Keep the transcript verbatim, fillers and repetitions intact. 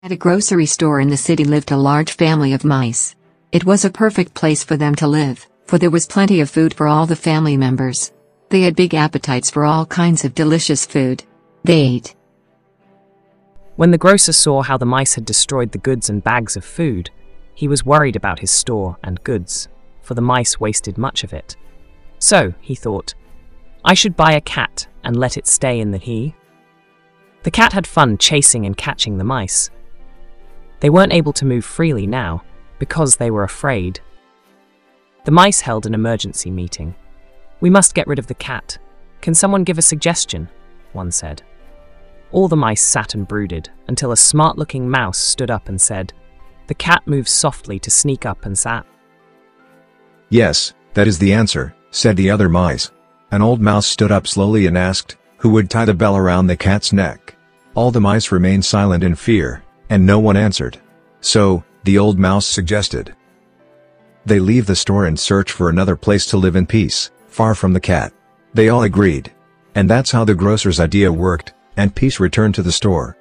At a grocery store in the city lived a large family of mice. It was a perfect place for them to live, for there was plenty of food for all the family members. They had big appetites for all kinds of delicious food. They ate. When the grocer saw how the mice had destroyed the goods and bags of food, he was worried about his store and goods, for the mice wasted much of it. So, he thought, I should buy a cat and let it stay in the he. The cat had fun chasing and catching the mice. They weren't able to move freely now, because they were afraid. The mice held an emergency meeting. "We must get rid of the cat. Can someone give a suggestion?" one said. All the mice sat and brooded, until a smart-looking mouse stood up and said. The cat moved softly to sneak up and sat. "Yes, that is the answer," said the other mice. An old mouse stood up slowly and asked, "Who would tie the bell around the cat's neck?" All the mice remained silent in fear, and no one answered. So, the old mouse suggested they leave the store and search for another place to live in peace, far from the cat. They all agreed. And that's how the grocer's idea worked, and peace returned to the store.